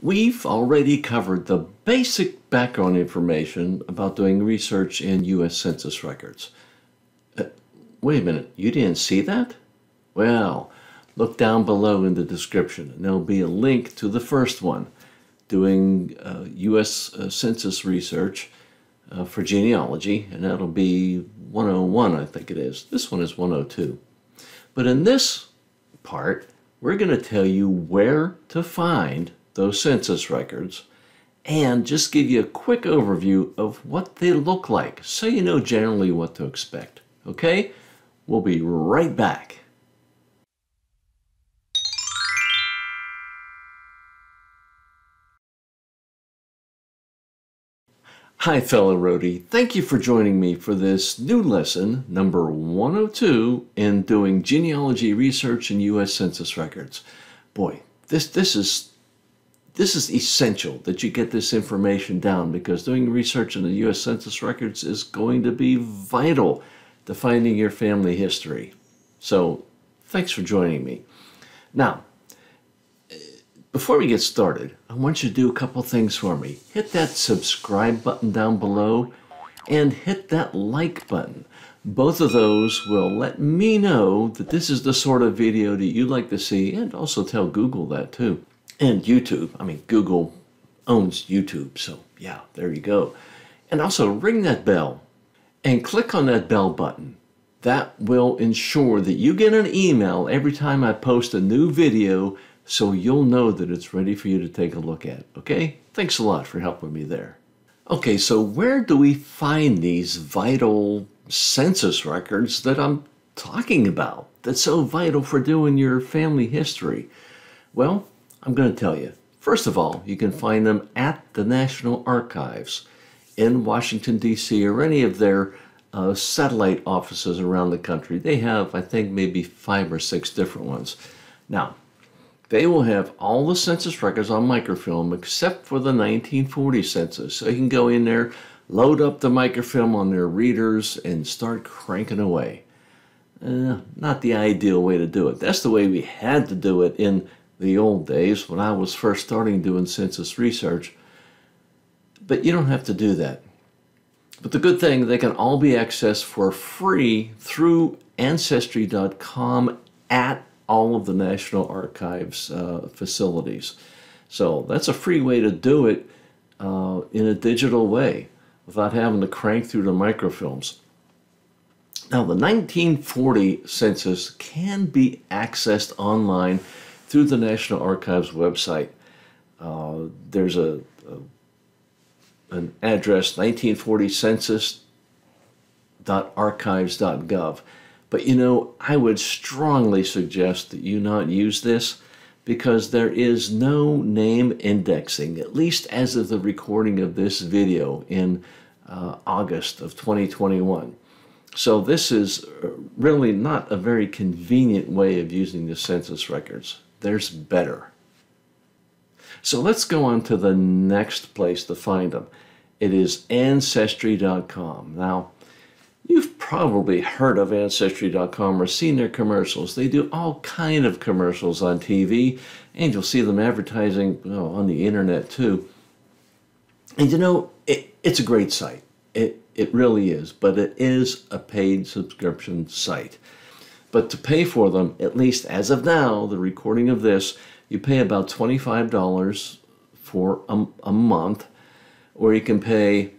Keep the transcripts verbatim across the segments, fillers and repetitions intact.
We've already covered the basic background information about doing research in U S Census records. Uh, wait a minute, you didn't see that? Well, look down below in the description, and there'll be a link to the first one, doing uh, U S Uh, Census research uh, for genealogy, and that'll be one oh one, I think it is. This one is one oh two. But in this part, we're going to tell you where to find those census records and just give you a quick overview of what they look like so you know generally what to expect. Okay? We'll be right back. Hi fellow roadie, thank you for joining me for this new lesson, number one oh two, in doing genealogy research in U S Census records. Boy, this this is This is essential that you get this information down, because doing research in the U S Census records is going to be vital to finding your family history. So thanks for joining me. Now, before we get started, I want you to do a couple things for me. Hit that subscribe button down below and hit that like button. Both of those will let me know that this is the sort of video that you'd like to see, and also tell Google that too. And YouTube. I mean, Google owns YouTube, so yeah, there you go. And also ring that bell and click on that bell button. That will ensure that you get an email every time I post a new video, so you'll know that it's ready for you to take a look at. Okay? Thanks a lot for helping me there. Okay, so where do we find these vital census records that I'm talking about, that's so vital for doing your family history? Well, I'm going to tell you. First of all, you can find them at the National Archives in Washington, D C, or any of their uh, satellite offices around the country. They have, I think, maybe five or six different ones. Now, they will have all the census records on microfilm except for the nineteen forty census. So you can go in there, load up the microfilm on their readers, and start cranking away. Uh, not the ideal way to do it. That's the way we had to do it in the old days when I was first starting doing census research, but you don't have to do that. But the good thing, they can all be accessed for free through Ancestry dot com at all of the National Archives uh, facilities. So that's a free way to do it uh, in a digital way without having to crank through the microfilms. Now, the nineteen forty census can be accessed online through the National Archives website. Uh, there's a, a an address, nineteen forty census dot archives dot gov. But you know, I would strongly suggest that you not use this, because there is no name indexing, at least as of the recording of this video in uh, August of twenty twenty-one. So this is really not a very convenient way of using the census records. There's better. So let's go on to the next place to find them. It is Ancestry dot com. Now, you've probably heard of Ancestry dot com or seen their commercials. They do all kind of commercials on T V, and you'll see them advertising oh, on the internet too. And you know, it, it's a great site. It, it really is, but it is a paid subscription site. But to pay for them, at least as of now, the recording of this, you pay about twenty-five dollars for a, a month, or you can pay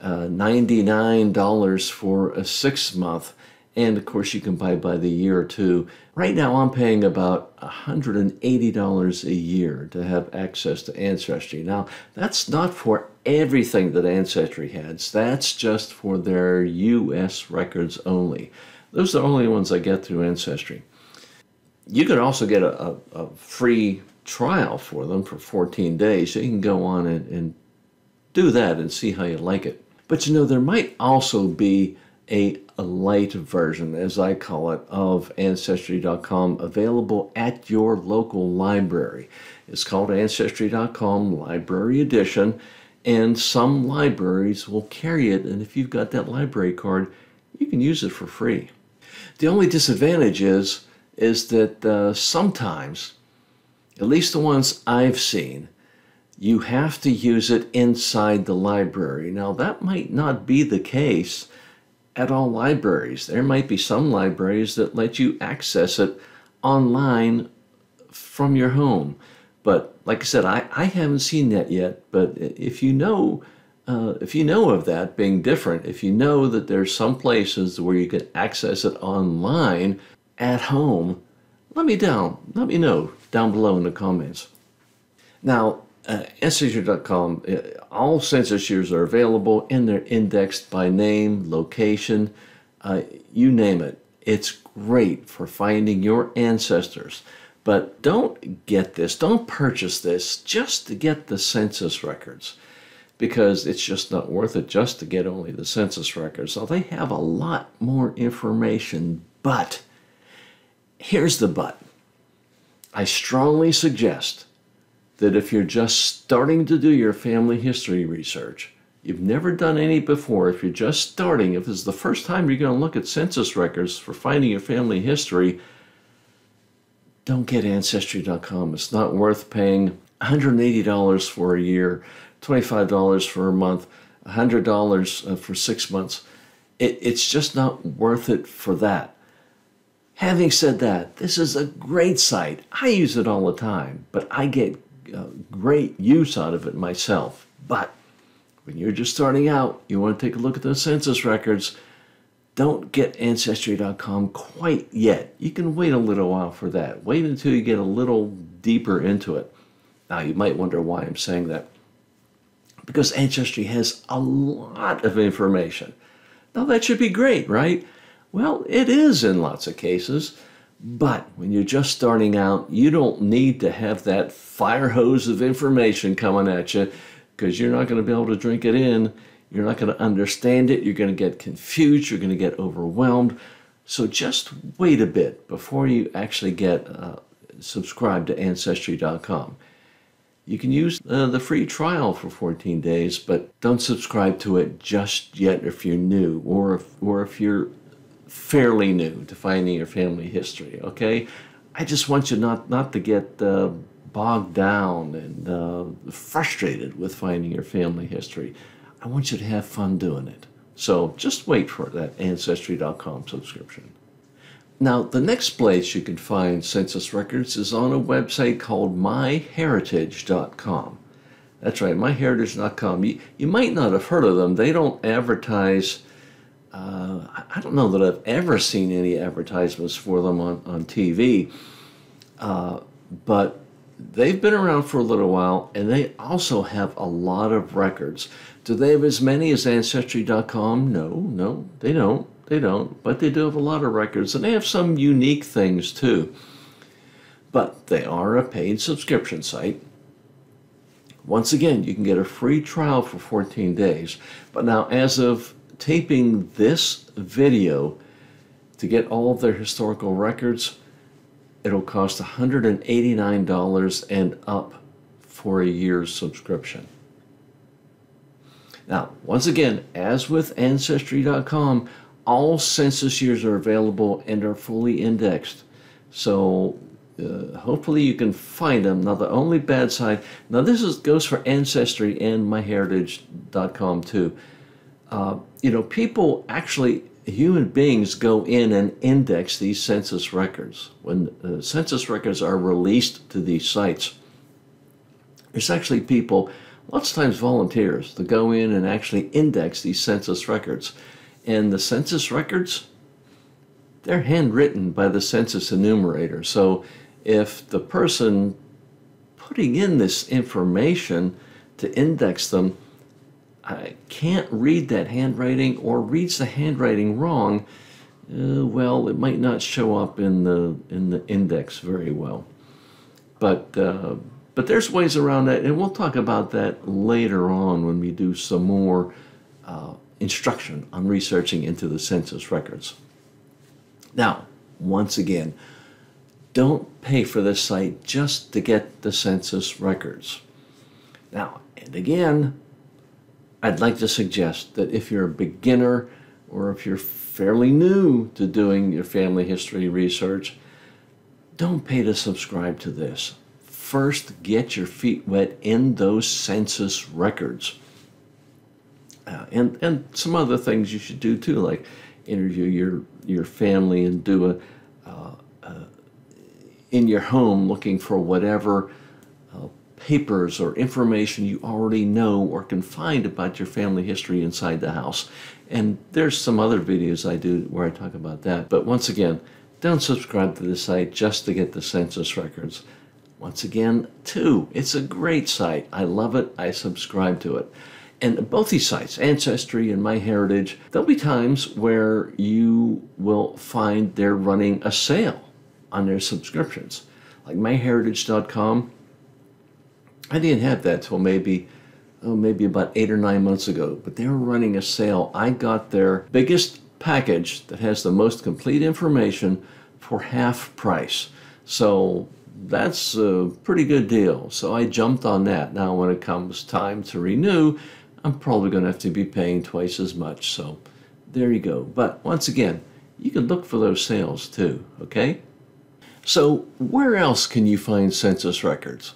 uh, ninety-nine dollars for a six month, and of course you can buy by the year or two. Right now I'm paying about one hundred eighty dollars a year to have access to Ancestry. Now, that's not for everything that Ancestry has. That's just for their U S records only. Those are the only ones I get through Ancestry. You can also get a, a, a free trial for them for fourteen days. So you can go on and, and do that and see how you like it. But you know, there might also be a, a light version, as I call it, of Ancestry dot com available at your local library. It's called Ancestry dot com Library Edition, and some libraries will carry it, and if you've got that library card, you can use it for free. The only disadvantage is, is that uh, sometimes, at least the ones I've seen, you have to use it inside the library. Now, that might not be the case at all libraries. There might be some libraries that let you access it online from your home. But like I said, I, I haven't seen that yet. But if you know, uh, if you know of that being different, if you know that there's some places where you can access it online at home, let me down. Let me know down below in the comments. Now, uh, Ancestry dot com, all census years are available, and they're indexed by name, location, uh, you name it. It's great for finding your ancestors. But don't get this, don't purchase this just to get the census records, because it's just not worth it just to get only the census records. So they have a lot more information, but here's the but. I strongly suggest that if you're just starting to do your family history research, you've never done any before, if you're just starting, if it's the first time you're going to look at census records for finding your family history, don't get Ancestry dot com. It's not worth paying one hundred eighty dollars for a year, twenty-five dollars for a month, one hundred dollars for six months. It, it's just not worth it for that. Having said that, this is a great site. I use it all the time, but I get uh, great use out of it myself. But when you're just starting out, you want to take a look at those census records. Don't get Ancestry dot com quite yet. You can wait a little while for that. Wait until you get a little deeper into it. Now, you might wonder why I'm saying that. Because Ancestry has a lot of information. Now, that should be great, right? Well, it is in lots of cases. But when you're just starting out, you don't need to have that fire hose of information coming at you, because you're not going to be able to drink it in. You're not going to understand it. You're going to get confused. You're going to get overwhelmed. So just wait a bit before you actually get uh, subscribed to Ancestry dot com. You can use uh, the free trial for fourteen days, but don't subscribe to it just yet if you're new, or if, or if you're fairly new to finding your family history, okay? I just want you not, not to get uh, bogged down and uh, frustrated with finding your family history. I want you to have fun doing it. So just wait for that Ancestry dot com subscription. Now, the next place you can find census records is on a website called My Heritage dot com. That's right, My Heritage dot com. You, you might not have heard of them. They don't advertise. Uh, I don't know that I've ever seen any advertisements for them on, on T V. Uh, but they've been around for a little while, and they also have a lot of records. Do they have as many as Ancestry dot com? No, no, they don't. They don't. But they do have a lot of records, and they have some unique things, too. But they are a paid subscription site. Once again, you can get a free trial for fourteen days. But now, as of taping this video, to get all of their historical records, it'll cost one hundred eighty-nine dollars and up for a year's subscription. Now, once again, as with Ancestry dot com, all census years are available and are fully indexed. So uh, hopefully you can find them. Now, the only bad side, now this is, goes for Ancestry and My Heritage dot com too. Uh, you know, people actually, human beings go in and index these census records. When uh, census records are released to these sites, there's actually people, lots of times volunteers, to go in and actually index these census records. And the census records, they're handwritten by the census enumerator. So if the person putting in this information to index them, I can't read that handwriting or reads the handwriting wrong, uh, well, it might not show up in the in the index very well. But uh, but there's ways around that, and we'll talk about that later on when we do some more uh, instruction on researching into the census records. Now, once again, don't pay for this site just to get the census records. Now, and again, I'd like to suggest that if you're a beginner or if you're fairly new to doing your family history research, don't pay to subscribe to this. first get your feet wet in those census records. Uh, and, and some other things you should do too, like interview your, your family and do a, uh, uh, in your home, looking for whatever uh, papers or information you already know or can find about your family history inside the house. And there's some other videos I do where I talk about that. But once again, don't subscribe to this site just to get the census records. Once again, too, it's a great site. I love it. I subscribe to it. And both these sites, Ancestry and MyHeritage, there'll be times where you will find they're running a sale on their subscriptions. Like My Heritage dot com, I didn't have that till maybe, oh, maybe about eight or nine months ago, but they were running a sale. I got their biggest package that has the most complete information for half price. So that's a pretty good deal. So I jumped on that. Now when it comes time to renew, I'm probably going to have to be paying twice as much. So there you go. But once again, you can look for those sales too, okay? So where else can you find census records?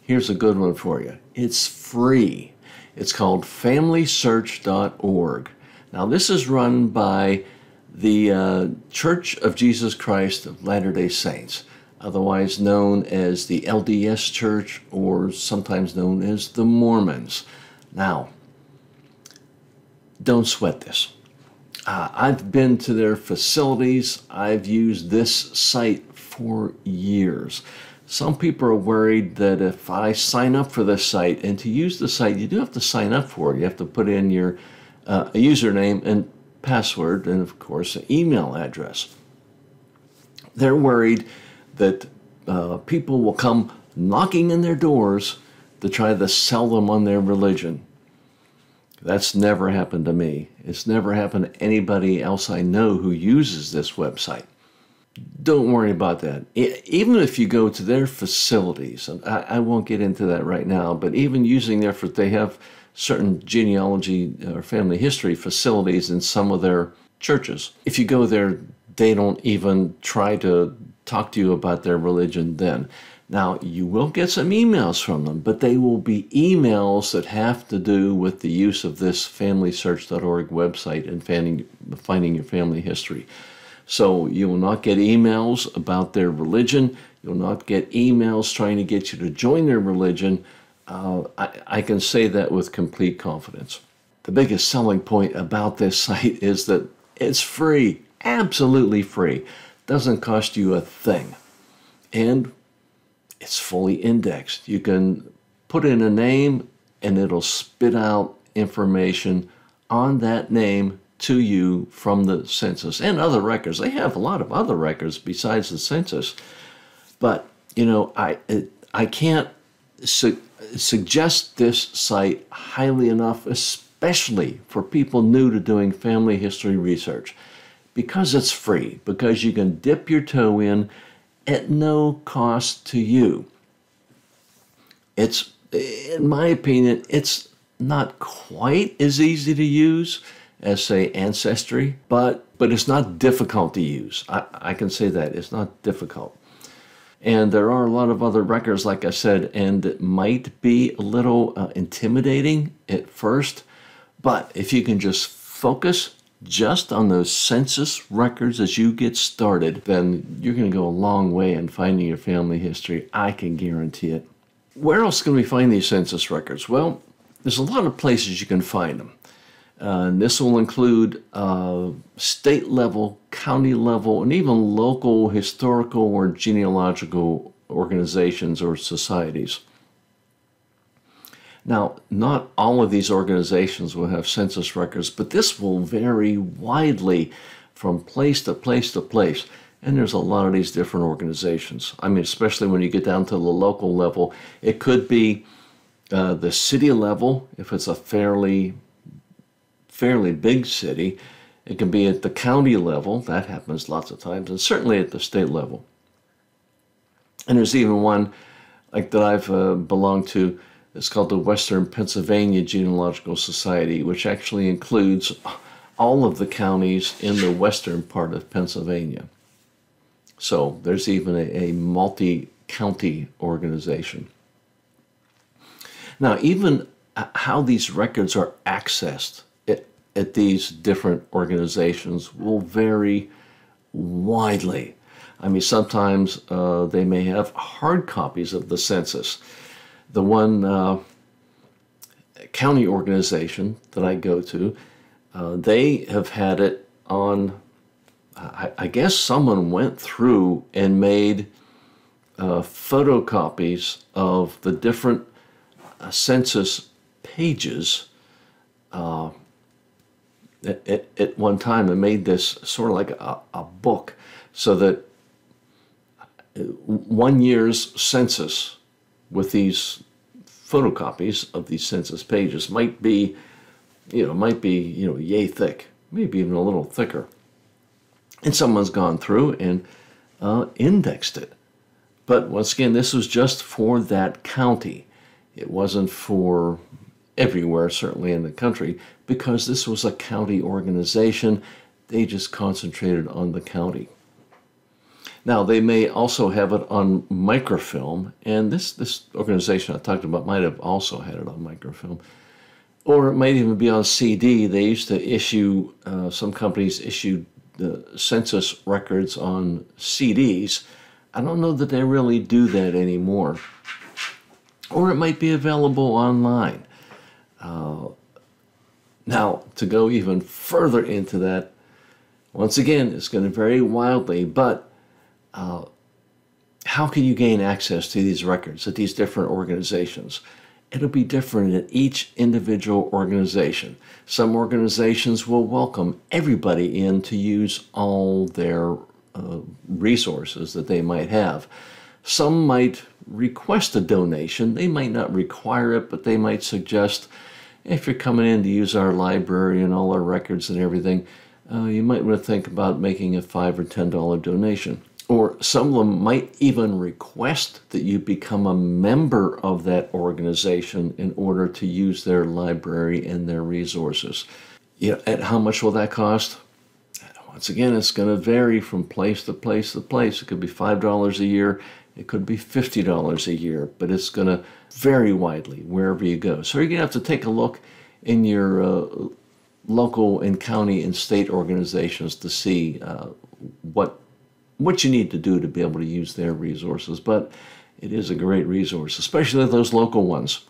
Here's a good one for you. It's free. It's called Family Search dot org. Now this is run by the uh, Church of Jesus Christ of Latter-day Saints, otherwise known as the L D S Church, or sometimes known as the Mormons. Now, don't sweat this. Uh, I've been to their facilities. I've used this site for years. Some people are worried that if I sign up for this site, and to use the site, you do have to sign up for it. You have to put in your uh, username and password, and of course, an email address. They're worried that uh, people will come knocking in their doors to try to sell them on their religion. That's never happened to me. It's never happened to anybody else I know who uses this website. Don't worry about that. It, even if you go to their facilities, and I, I won't get into that right now, but even using their, they have certain genealogy or family history facilities in some of their churches. If you go there, they don't even try to talk to you about their religion then. Now, you will get some emails from them, but they will be emails that have to do with the use of this Family Search dot org website and finding, finding your family history. So you will not get emails about their religion. You'll not get emails trying to get you to join their religion. Uh, I, I can say that with complete confidence. The biggest selling point about this site is that it's free, absolutely free. Doesn't cost you a thing. And it's fully indexed. You can put in a name and it'll spit out information on that name to you from the census and other records. They have a lot of other records besides the census. But, you know, I, it, I can't su- suggest this site highly enough, especially for people new to doing family history research, because it's free, because you can dip your toe in at no cost to you. It's, in my opinion, it's not quite as easy to use as, say, Ancestry, but, but it's not difficult to use. I, I can say that. It's not difficult. And there are a lot of other records, like I said, and it might be a little uh, intimidating at first, but if you can just focus just on those census records as you get started, then you're going to go a long way in finding your family history. I can guarantee it. Where else can we find these census records? Well, there's a lot of places you can find them. Uh, and this will include uh, state level, county level, and even local historical or genealogical organizations or societies. Now, not all of these organizations will have census records, but this will vary widely from place to place to place. And there's a lot of these different organizations. I mean, especially when you get down to the local level, it could be uh, the city level, if it's a fairly, fairly big city. It can be at the county level. That happens lots of times, and certainly at the state level. And there's even one like that I've uh, belonged to. It's called the Western Pennsylvania Genealogical Society, which actually includes all of the counties in the western part of Pennsylvania. So there's even a, a multi county organization. Now, even how these records are accessed at, at these different organizations will vary widely. I mean, sometimes uh, they may have hard copies of the census. The one uh, county organization that I go to, uh, they have had it on, I, I guess someone went through and made uh, photocopies of the different uh, census pages uh, at, at one time and made this sort of like a, a book, so that one year's census with these photocopies of these census pages might be, you know, might be, you know, yay thick, maybe even a little thicker. And someone's gone through and uh, indexed it. But once again, this was just for that county. It wasn't for everywhere, certainly in the country, because this was a county organization. They just concentrated on the county. Now, they may also have it on microfilm, and this, this organization I talked about might have also had it on microfilm, or it might even be on C D. They used to issue, uh, some companies issued the census records on C Ds. I don't know that they really do that anymore. Or it might be available online. Uh, now, to go even further into that, once again, it's going to vary wildly, but Uh, how can you gain access to these records at these different organizations? It'll be different at each individual organization. Some organizations will welcome everybody in to use all their uh, resources that they might have. Some might request a donation. They might not require it, but they might suggest, if you're coming in to use our library and all our records and everything, uh, you might want to think about making a five or ten dollar donation. Or some of them might even request that you become a member of that organization in order to use their library and their resources. You know, and how much will that cost? Once again, it's going to vary from place to place to place. It could be five dollars a year. It could be fifty dollars a year. But it's going to vary widely wherever you go. So you're going to have to take a look in your uh, local and county and state organizations to see uh, what what you need to do to be able to use their resources. But it is a great resource, especially those local ones.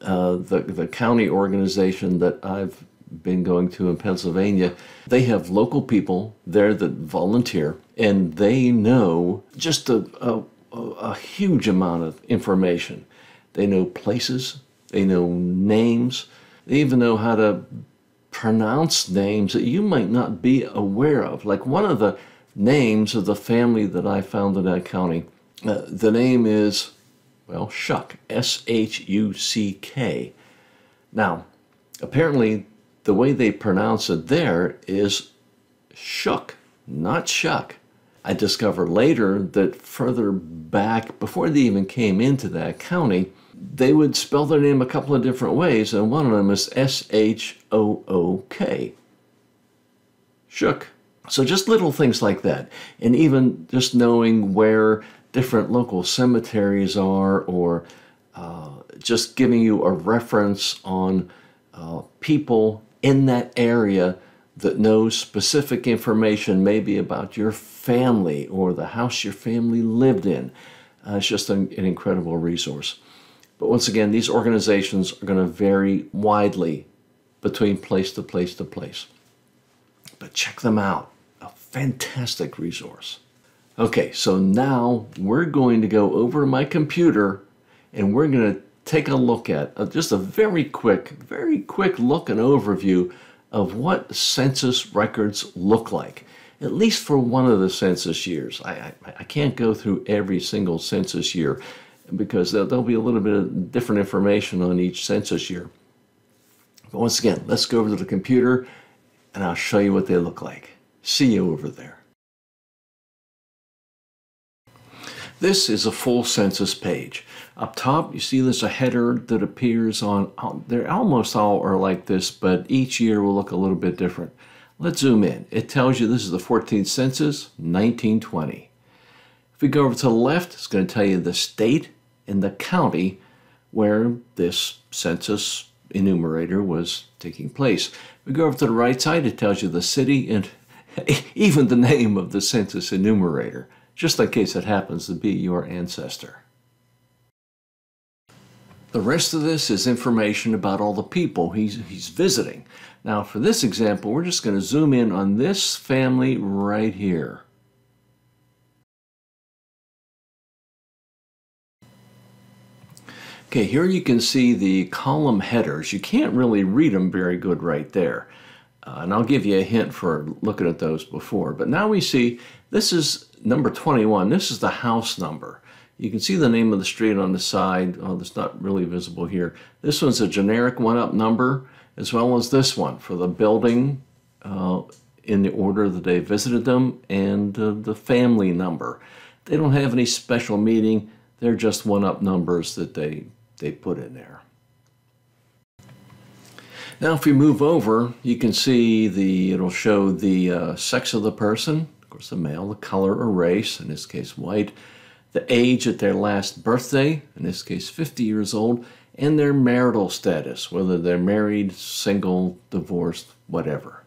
Uh, the, the county organization that I've been going to in Pennsylvania, they have local people there that volunteer, and they know just a, a, a huge amount of information. They know places, they know names, they even know how to pronounce names that you might not be aware of. Like one of the names of the family that I found in that county. Uh, the name is, well, Shuck, S H U C K. Now, apparently the way they pronounce it there is Shuck, not Shuck. I discovered later that further back, before they even came into that county, they would spell their name a couple of different ways, and one of them is S H O O K. Shuck. So just little things like that, and even just knowing where different local cemeteries are, or uh, just giving you a reference on uh, people in that area that know specific information, maybe about your family or the house your family lived in. Uh, it's just an, an incredible resource. But once again, these organizations are going to vary widely between place to place to place. But check them out. A fantastic resource. Okay, so now we're going to go over to my computer and we're going to take a look at a, just a very quick, very quick look and overview of what census records look like, at least for one of the census years. I, I, I can't go through every single census year because there'll, there'll be a little bit of different information on each census year. But once again, let's go over to the computer and I'll show you what they look like. See you over there. This is a full census page. Up top, you see there's a header that appears on, they're almost all are like this, but each year will look a little bit different. Let's zoom in. It tells you this is the fourteenth census, nineteen twenty. we go over to the left, it's going to tell you the state and the county where this census enumerator was taking place. We go over to the right side, it tells you the city and even the name of the census enumerator, just in case it happens to be your ancestor. The rest of this is information about all the people he's, he's visiting. Now, for this example, we're just going to zoom in on this family right here. Okay, here you can see the column headers. You can't really read them very good right there. Uh, and I'll give you a hint for looking at those before. But now we see this is number twenty-one. This is the house number. You can see the name of the street on the side. Oh, that's not really visible here. This one's a generic one-up number, as well as this one for the building uh, in the order that they visited them, and uh, the family number. They don't have any special meaning. They're just one-up numbers that they, they put in there. Now, if we move over, you can see the, it'll show the uh, sex of the person, of course the male, the color or race, in this case white, the age at their last birthday, in this case fifty years old, and their marital status, whether they're married, single, divorced, whatever.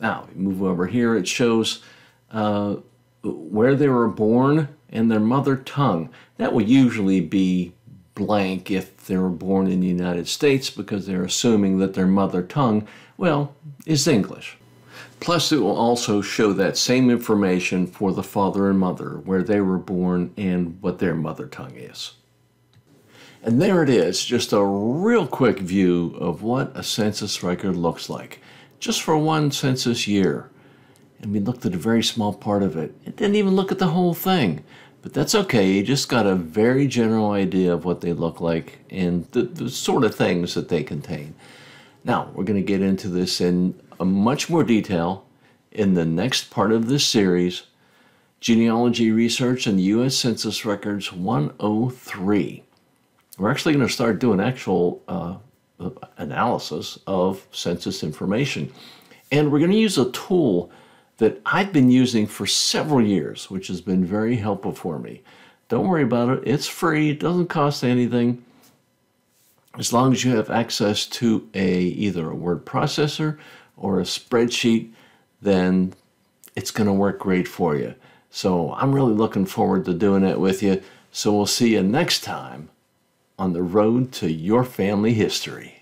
Now, we move over here, it shows uh, where they were born and their mother tongue. That will usually be blank if they were born in the United States, because they're assuming that their mother tongue, well, is English. Plus, it will also show that same information for the father and mother, where they were born and what their mother tongue is. And there it is, just a real quick view of what a census record looks like, just for one census year. And we looked at a very small part of it. It didn't even look at the whole thing. But that's okay, you just got a very general idea of what they look like and the, the sort of things that they contain. Now, we're going to get into this in a much more detail in the next part of this series, Genealogy Research and U S Census Records one oh three. We're actually going to start doing actual uh, analysis of census information. And we're going to use a tool that I've been using for several years, which has been very helpful for me. Don't worry about it. It's free. It doesn't cost anything. As long as you have access to a either a word processor or a spreadsheet, then it's going to work great for you. So I'm really looking forward to doing it with you. So we'll see you next time on the road to your family history.